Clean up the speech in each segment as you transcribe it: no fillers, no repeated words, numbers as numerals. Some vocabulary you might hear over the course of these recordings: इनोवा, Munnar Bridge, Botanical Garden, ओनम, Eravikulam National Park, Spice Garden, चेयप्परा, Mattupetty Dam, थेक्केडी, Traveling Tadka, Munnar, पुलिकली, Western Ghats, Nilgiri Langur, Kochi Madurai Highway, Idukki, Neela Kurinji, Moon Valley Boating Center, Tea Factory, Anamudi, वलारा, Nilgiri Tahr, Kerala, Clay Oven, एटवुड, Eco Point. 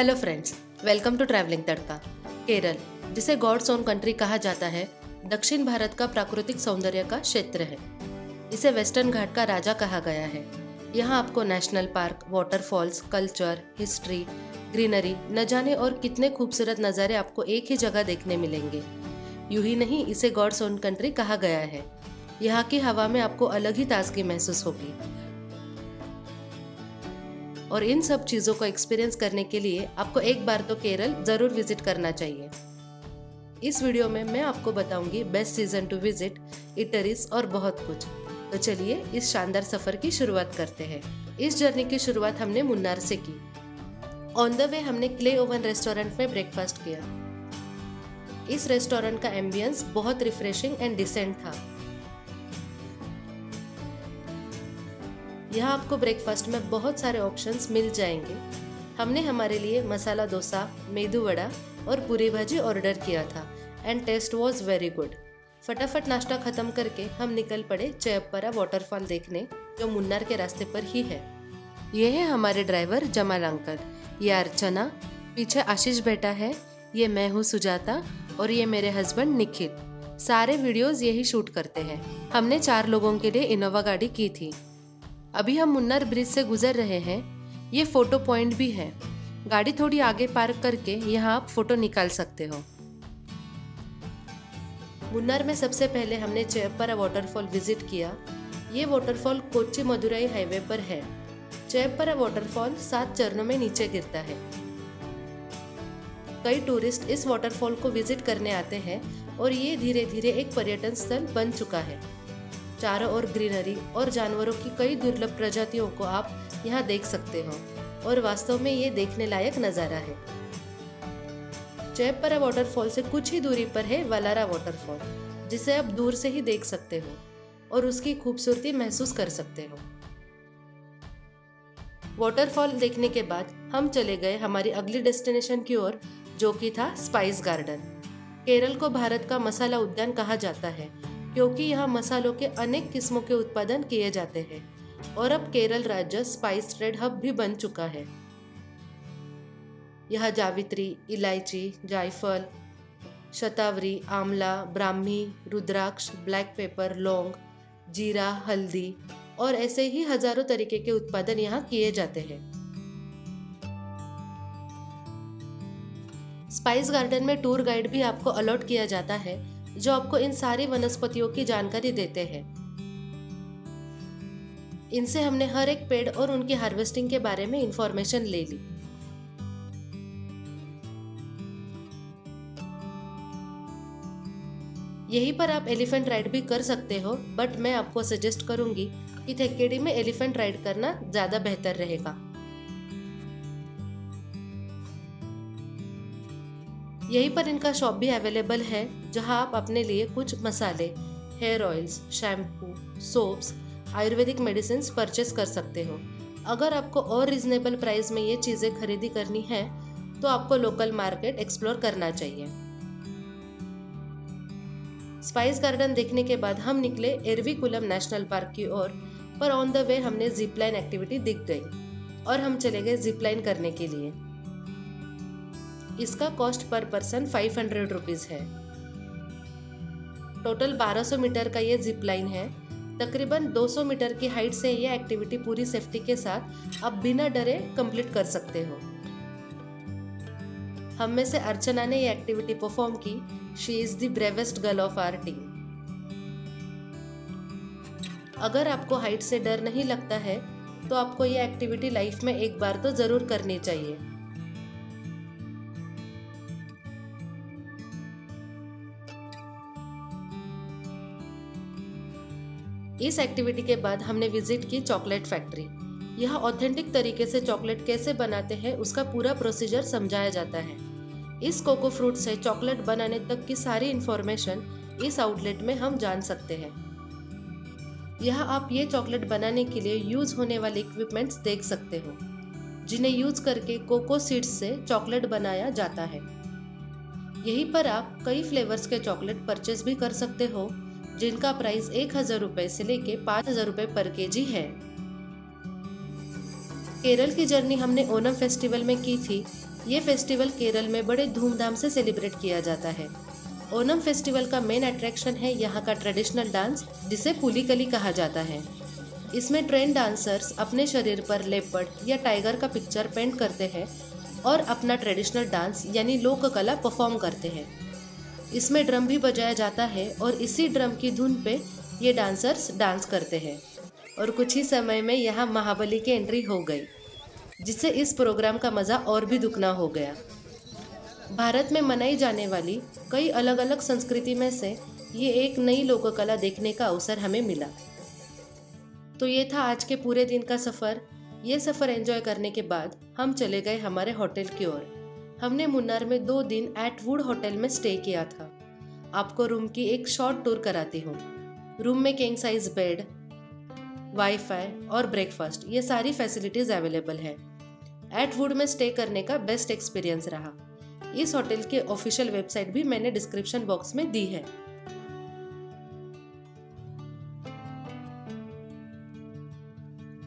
Hello friends, welcome to travelling Tadka. Kerala, जिसे God's own country कहा जाता है, दक्षिण भारत का प्राकृतिक सौंदर्य का क्षेत्र है। इसे वेस्टर्न घाट का राजा कहा गया है। यहाँ आपको national park, waterfalls, culture, history, greenery, न जाने और कितने खूबसूरत नज़ारे आपको एक ही जगह देखने मिलेंगे। यूं ही नहीं इसे गॉड्स ओन कंट्री कहा गया है। यहाँ की हवा में आपको अलग ही ताजगी महसूस होगी और इन सब चीज़ों को एक्सपीरियंस करने के लिए आपको एक बार तो केरल ज़रूर विजिट करना चाहिए। इस वीडियो में मैं आपको बताऊंगी best season to visit, eateries और बहुत कुछ। तो चलिए इस शानदार सफ़र की शुरुआत करते हैं। इस जर्नी की शुरुआत हमने मुन्नार से की। ऑन द वे हमने क्ले ओवन रेस्टोरेंट में ब्रेकफास्ट किया। इस रेस्टोरेंट का एम्बियंस बहुत रिफ्रेशिंग एंड डिसेंट था। यहाँ आपको ब्रेकफास्ट में बहुत सारे ऑप्शंस मिल जाएंगे। हमने हमारे लिए मसाला डोसा, मेदू वड़ा और पूरी भाजी ऑर्डर किया था and taste was very good. फटाफट नाश्ता खत्म करके हम निकल पड़े चेयप्परा वाटरफॉल देखने, जो मुन्नार के रास्ते पर ही है। ये है हमारे ड्राइवर जमाल अंकल, ये अर्चना, पीछे आशीष बेटा है, ये मैं हूँ सुजाता और ये मेरे हस्बैंड निखिल। सारे वीडियोज़ यही शूट करते हैं। हमने 4 लोगों के लिए इनोवा गाड़ी की थी। अभी हम मुन्नार ब्रिज से गुजर रहे हैं। ये फोटो पॉइंट भी है। गाड़ी थोड़ी आगे पार्क करके यहाँ आप फोटो निकाल सकते हो। मुन्नार में सबसे पहले हमने चेयप्परा वाटरफॉल विजिट किया। ये वाटरफॉल कोची मदुराई हाईवे पर है। चेयप्परा वाटरफॉल 7 चरणों में नीचे गिरता है। कई टूरिस्ट इस वाटरफॉल को विजिट करने आते हैं और ये धीरे धीरे एक पर्यटन स्थल बन चुका है। चारों ओर ग्रीनरी और जानवरों की कई दुर्लभ प्रजातियों को आप यहाँ देख सकते हो और वास्तव में ये देखने लायक नज़ारा है। चेयप्परा वाटरफॉल से कुछ ही दूरी पर है वलारा वाटरफॉल, जिसे आप दूर से ही देख सकते हो और उसकी खूबसूरती महसूस कर सकते हो। वाटरफॉल देखने के बाद हम चले गए हमारी अगली डेस्टिनेशन की ओर, जो कि था स्पाइस गार्डन। केरल को भारत का मसाला उद्यान कहा जाता है क्योंकि यहाँ मसालों के अनेक किस्मों के उत्पादन किए जाते हैं और अब केरल राज्य स्पाइस ट्रेड हब भी बन चुका है। यहाँ जावित्री, इलायची, जायफल, शतावरी, आंवला, ब्राह्मी, रुद्राक्ष, ब्लैक पेपर, लौंग, जीरा, हल्दी और ऐसे ही हजारों तरीके के उत्पादन यहाँ किए जाते हैं। स्पाइस गार्डन में टूर गाइड भी आपको अलॉट किया जाता है, जो आपको इन सारी वनस्पतियों की जानकारी देते हैं। इनसे हमने हर एक पेड़ और उनकी हार्वेस्टिंग के बारे में इंफॉर्मेशन ले ली। यहीं पर आप एलिफेंट राइड भी कर सकते हो, बट मैं आपको सजेस्ट करूंगी कि थेक्केडी में एलिफेंट राइड करना ज्यादा बेहतर रहेगा। यहीं पर इनका शॉप भी अवेलेबल है, जहां आप अपने लिए कुछ मसाले, hair oils, shampoo, soaps, Ayurvedic medicine purchase कर सकते हो। अगर आपको और रिजनेबल प्राइस में ये चीज़ें खरीदी करनी है तो आपको लोकल मार्केट एक्सप्लोर करना चाहिए। स्पाइस गार्डन देखने के बाद हम निकले एरविकुलम नेशनल पार्क की ओर, पर ऑन द वे हमने जिपलाइन एक्टिविटी दिख गई और हम चले गए जिपलाइन करने के लिए। इसका कॉस्ट पर पर्सन 500 रुपीज़ है। टोटल 1200 मीटर का ये जिप लाइन है। तकरीबन 200 मीटर की हाइट से ये एक्टिविटी पूरी सेफ्टी के साथ आप बिना डरे कंप्लीट कर सकते हो। हम में से अर्चना ने ये एक्टिविटी परफॉर्म की। She is the bravest girl of our team. अगर आपको हाइट से डर नहीं लगता है तो आपको ये एक्टिविटी लाइफ में एक बार तो जरूर करनी चाहिए। इस एक्टिविटी के बाद हमने विजिट की चॉकलेट फैक्ट्री। यह ऑथेंटिक तरीके से चॉकलेट कैसे बनाते हैं उसका पूरा प्रोसीजर समझाया जाता है। इस कोको फ्रूट से चॉकलेट बनाने तक की सारी इन्फॉर्मेशन इस आउटलेट में हम जान सकते हैं। यहाँ आप ये चॉकलेट बनाने के लिए यूज होने वाले इक्विपमेंट्स देख सकते हो, जिन्हें यूज करके कोको सीड्स से चॉकलेट बनाया जाता है। यहीं पर आप कई फ्लेवर्स के चॉकलेट परचेज भी कर सकते हो, जिनका प्राइस 1000 रुपए से लेके 5000 रुपए पर केजी है। केरल की जर्नी हमने ओनम फेस्टिवल में की थी। ये फेस्टिवल केरल में बड़े धूमधाम से सेलिब्रेट किया जाता है। ओनम फेस्टिवल का मेन अट्रैक्शन है यहाँ का ट्रेडिशनल डांस, जिसे पुलिकली कहा जाता है। इसमें ट्रेन डांसर्स अपने शरीर पर लेपर्ड या टाइगर का पिक्चर पेंट करते हैं और अपना ट्रेडिशनल डांस यानी लोक कला परफॉर्म करते हैं। इसमें ड्रम भी बजाया जाता है और इसी ड्रम की धुन पे ये डांसर्स डांस करते हैं। और कुछ ही समय में यहाँ महाबली की एंट्री हो गई, जिससे इस प्रोग्राम का मज़ा और भी दुगना हो गया। भारत में मनाई जाने वाली कई अलग अलग संस्कृति में से ये एक नई लोककला देखने का अवसर हमें मिला। तो ये था आज के पूरे दिन का सफ़र। ये सफ़र एंजॉय करने के बाद हम चले गए हमारे होटल की ओर। हमने मुन्नार में 2 दिन एटवुड होटल में स्टे किया था। आपको रूम की एक शॉर्ट टूर कराती हूँ। रूम में किंग साइज बेड, वाईफाई और ब्रेकफास्ट, ये सारी फैसिलिटीज़ अवेलेबल है। एटवुड में स्टे करने का बेस्ट एक्सपीरियंस रहा। इस होटल के ऑफिशियल वेबसाइट भी मैंने डिस्क्रिप्शन बॉक्स में दी है।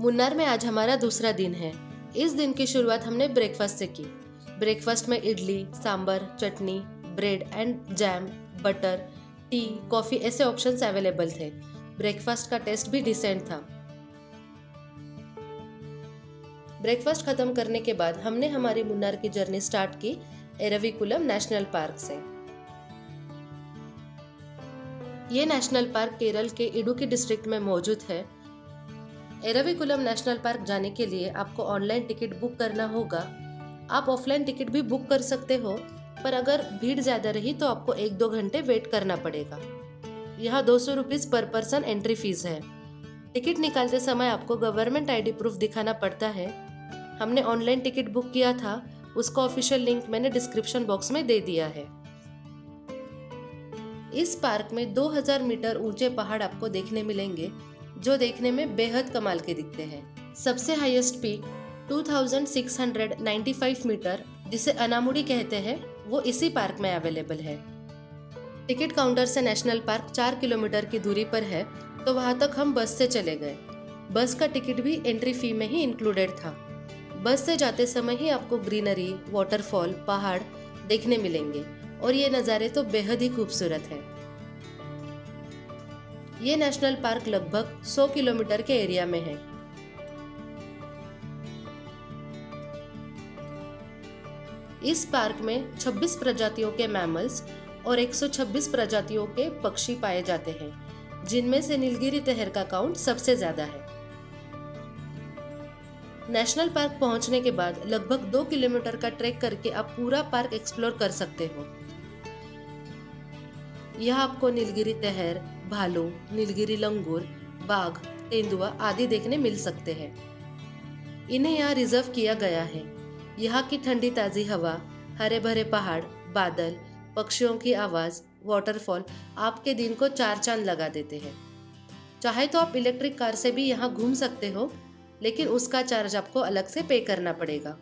मुन्नार में आज हमारा दूसरा दिन है। इस दिन की शुरुआत हमने ब्रेकफास्ट से की। ब्रेकफास्ट में idli, sambar, chutney, bread and jam, butter, tea, coffee ऐसे ऑप्शंस अवेलेबल थे। ब्रेकफास्ट का टेस्ट भी डिसेंट था। ब्रेकफास्ट खत्म करने के बाद हमने हमारी मुन्नार की जर्नी स्टार्ट की एरविकुलम नेशनल पार्क से। ये नेशनल पार्क केरल के इडुक्की डिस्ट्रिक्ट में मौजूद है। एरविकुलम नेशनल पार्क जाने के लिए आपको ऑनलाइन टिकट बुक करना होगा। आप ऑफलाइन टिकट भी बुक कर सकते हो, पर अगर भीड़ ज़्यादा रही तो आपको 1-2 घंटे वेट करना पड़ेगा। यहाँ 200 rupees per person entry fees है। टिकट निकालते समय आपको गवर्नमेंट आईडी प्रूफ दिखाना पड़ता है। हमने ऑनलाइन टिकट बुक किया था, उसका ऑफिशियल लिंक मैंने डिस्क्रिप्शन बॉक्स में दे दिया है। इस पार्क में 2000 मीटर ऊंचे पहाड़ आपको देखने मिलेंगे, जो देखने में बेहद कमाल के दिखते हैं। सबसे हाईएस्ट पीक 2695 मीटर, जिसे अनामुडी कहते हैं, वो इसी पार्क में अवेलेबल है। टिकट काउंटर से नेशनल पार्क 4 किलोमीटर की दूरी पर है, तो वहाँ तक हम बस से चले गए। बस का टिकट भी एंट्री फी में ही इंक्लूडेड था। बस से जाते समय ही आपको ग्रीनरी, वाटरफॉल, पहाड़ देखने मिलेंगे और ये नज़ारे तो बेहद ही खूबसूरत हैं। ये नेशनल पार्क लगभग 100 किलोमीटर के एरिया में है। इस पार्क में 26 प्रजातियों के मैमल्स और 126 प्रजातियों के पक्षी पाए जाते हैं, जिनमें से नीलगिरी तहर का काउंट सबसे ज्यादा है। नेशनल पार्क पहुंचने के बाद लगभग 2 किलोमीटर का ट्रैक करके आप पूरा पार्क एक्सप्लोर कर सकते हो। यह आपको नीलगिरी तहर, भालू, नीलगिरी लंगूर, बाघ, तेंदुआ आदि देखने मिल सकते हैं। इन्हें यहाँ रिजर्व किया गया है। यहाँ की ठंडी ताज़ी हवा, हरे भरे पहाड़, बादल, पक्षियों की आवाज़, वाटरफॉल आपके दिन को 4 चांद लगा देते हैं। चाहे तो आप इलेक्ट्रिक कार से भी यहाँ घूम सकते हो, लेकिन उसका चार्ज आपको अलग से पे करना पड़ेगा।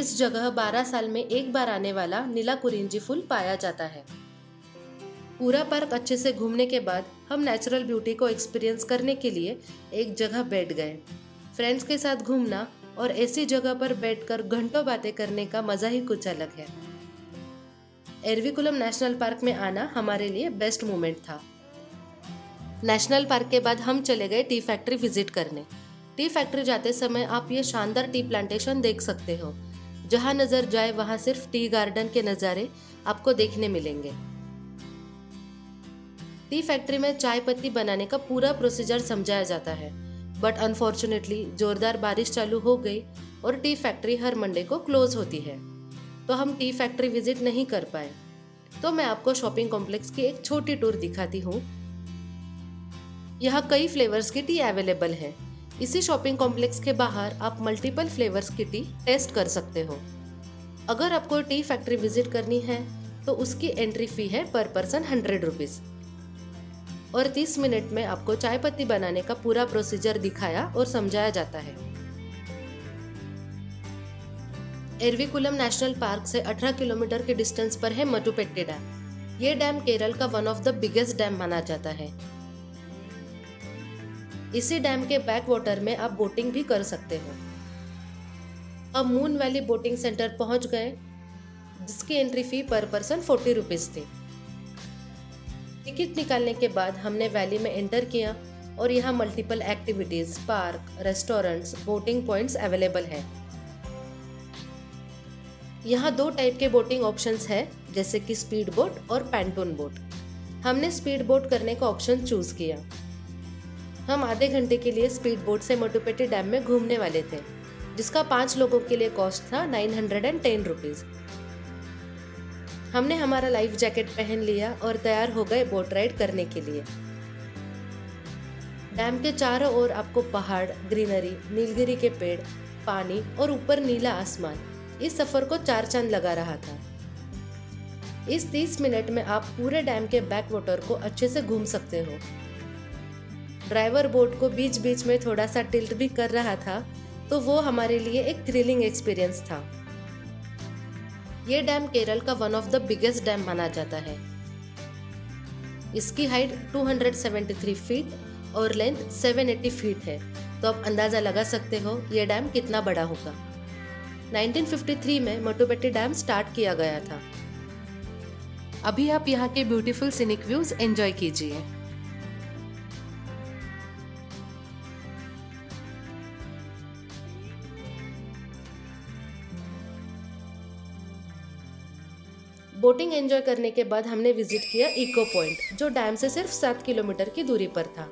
इस जगह 12 साल में एक बार आने वाला नीला कुरिंजी फूल पाया जाता है। पूरा पार्क अच्छे से घूमने के बाद हम नेचुरल ब्यूटी को एक्सपीरियंस करने के लिए एक जगह बैठ गए। फ्रेंड्स के साथ घूमना और ऐसी जगह पर बैठकर घंटों बातें करने का मज़ा ही कुछ अलग है। एरविकुलम नेशनल पार्क में आना हमारे लिए बेस्ट मोमेंट था। नेशनल पार्क के बाद हम चले गए टी फैक्ट्री विजिट करने। टी फैक्ट्री जाते समय आप ये शानदार टी प्लांटेशन देख सकते हो। जहाँ नज़र जाए वहाँ सिर्फ टी गार्डन के नज़ारे आपको देखने मिलेंगे। टी फैक्ट्री में चाय पत्ती बनाने का पूरा प्रोसीजर समझाया जाता है, बट अनफॉर्चुनेटली जोरदार बारिश चालू हो गई और टी फैक्ट्री हर मंडे को क्लोज होती है, तो हम टी फैक्ट्री विजिट नहीं कर पाए। तो मैं आपको शॉपिंग कॉम्प्लेक्स की एक छोटी टूर दिखाती हूँ। यहाँ कई फ्लेवर्स की टी अवेलेबल है। इसी शॉपिंग कॉम्प्लेक्स के बाहर आप मल्टीपल फ्लेवर्स की टी टेस्ट कर सकते हो। अगर आपको टी फैक्ट्री विजिट करनी है तो उसकी एंट्री फी है पर पर्सन 100 रुपीज़ और 30 मिनट में आपको चाय पत्ती बनाने का पूरा प्रोसीजर दिखाया और समझाया जाता है। एरविकुलम नेशनल पार्क से 18 किलोमीटर के डिस्टेंस पर है मट्टुपेट्टी डैम। ये डैम केरल का one of the biggest dam माना जाता है। इसी डैम के बैक वाटर में आप बोटिंग भी कर सकते हो। अब मून वैली बोटिंग सेंटर पहुंच गए, जिसकी entry fee per person 40 rupees थी। टिकट निकालने के बाद हमने वैली में एंटर किया और यहाँ multiple activities, park, restaurants, boating points available हैं। यहाँ दो टाइप के बोटिंग ऑप्शंस हैं, जैसे कि स्पीड बोट और पैंटून बोट। हमने स्पीड बोट करने का ऑप्शन चूज़ किया। हम आधे घंटे के लिए स्पीड बोट से मट्टुपेट्टी डैम में घूमने वाले थे, जिसका 5 लोगों के लिए कॉस्ट था 910 रुपीज़। हमने हमारा लाइफ जैकेट पहन लिया और तैयार हो गए बोट राइड करने के लिए। डैम के चारों ओर आपको पहाड़, ग्रीनरी, नीलगिरी के पेड़, पानी और ऊपर नीला आसमान, इस सफ़र को 4 चांद लगा रहा था। इस 30 मिनट में आप पूरे डैम के बैक वाटर को अच्छे से घूम सकते हो। ड्राइवर बोट को बीच बीच में थोड़ा सा टिल्ट भी कर रहा था, तो वो हमारे लिए एक थ्रिलिंग एक्सपीरियंस था। ये डैम केरल का one of the biggest dam माना जाता है। इसकी हाइट 273 फीट और लेंथ 780 फीट है, तो आप अंदाज़ा लगा सकते हो ये डैम कितना बड़ा होगा। 1953 में मट्टुपेट्टी डैम स्टार्ट किया गया था। अभी आप यहाँ के ब्यूटीफुल सीनिक व्यूज एंजॉय कीजिए। बोटिंग एंजॉय करने के बाद हमने विजिट किया इको पॉइंट, जो डैम से सिर्फ 7 किलोमीटर की दूरी पर था।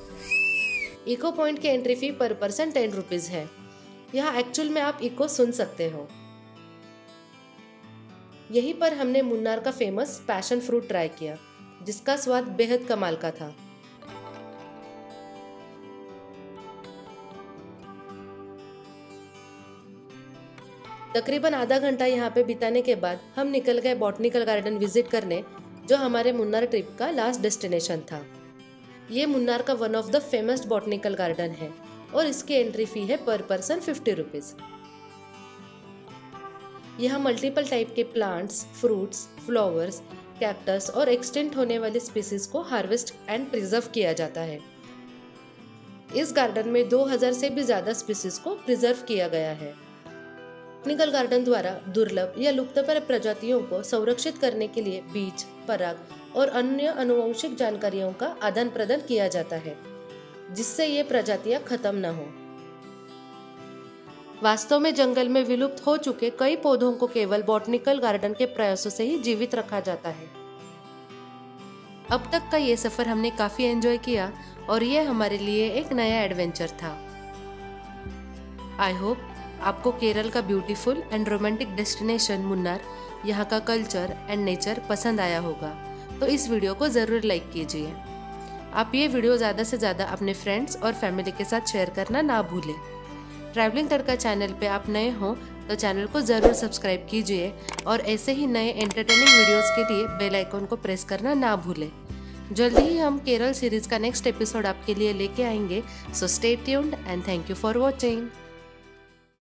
इको पॉइंट की entry fee per person 10 rupees है। यहाँ एक्चुअल में आप इको सुन सकते हो। यहीं पर हमने मुन्नार का फेमस पैशन फ्रूट ट्राई किया, जिसका स्वाद बेहद कमाल का था। तकरीबन आधा घंटा यहाँ पे बिताने के बाद हम निकल गए बॉटनिकल गार्डन विजिट करने, जो हमारे मुन्नार ट्रिप का लास्ट डेस्टिनेशन था। ये मुन्नार का one of the famous botanical garden है और इसकी एंट्री फी है पर पर्सन 50 रुपीज़। यहाँ मल्टीपल टाइप के प्लांट्स, फ्रूट्स, फ्लावर्स, कैक्टस और एक्सटिंक्ट होने वाली स्पीसीज को हार्वेस्ट एंड प्रिजर्व किया जाता है। इस गार्डन में 2000 से भी ज़्यादा स्पीसीज को प्रिजर्व किया गया है। बॉटनिकल गार्डन द्वारा दुर्लभ या लुप्तप्राय प्रजातियों को संरक्षित करने के लिए बीज, पराग और अन्य अनुवंशिक जानकारियों का आदान प्रदान किया जाता है, जिससे ये प्रजातियां खत्म न हो। वास्तव में जंगल में विलुप्त हो चुके कई पौधों को केवल बॉटनिकल गार्डन के प्रयासों से ही जीवित रखा जाता है। अब तक का ये सफर हमने काफी एंजॉय किया और ये हमारे लिए एक नया एडवेंचर था। आई होप आपको केरल का beautiful and romantic destination Munnar, यहाँ का कल्चर एंड नेचर पसंद आया होगा, तो इस वीडियो को ज़रूर लाइक कीजिए। आप ये वीडियो ज़्यादा से ज़्यादा अपने फ्रेंड्स और फैमिली के साथ शेयर करना ना भूलें। ट्रैवलिंग तड़का चैनल पे आप नए हों तो चैनल को ज़रूर सब्सक्राइब कीजिए और ऐसे ही नए एंटरटेनिंग वीडियोज़ के लिए बेल आइकॉन को प्रेस करना ना भूलें। जल्दी ही हम केरल सीरीज़ का नेक्स्ट एपिसोड आपके लिए लेके आएंगे, so stay tuned and thank you for watching.